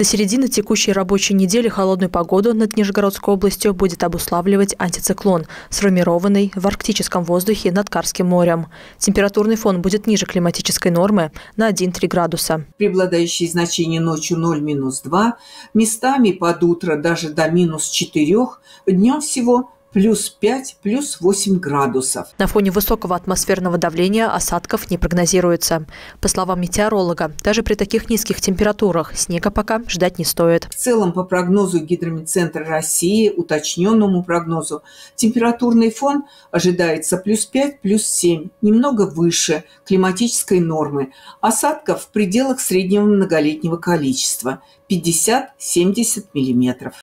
До середины текущей рабочей недели холодную погоду над Нижегородской областью будет обуславливать антициклон, сформированный в арктическом воздухе над Карским морем. Температурный фон будет ниже климатической нормы на 1-3 градуса. Преобладающие значения ночью 0-2, местами под утро даже до -4, днем всего +5, +8 градусов. На фоне высокого атмосферного давления осадков не прогнозируется. По словам метеоролога, даже при таких низких температурах снега пока ждать не стоит. В целом, по прогнозу Гидрометцентра России, уточненному прогнозу, температурный фон ожидается +5, +7, немного выше климатической нормы. Осадков в пределах среднего многолетнего количества – 50-70 миллиметров.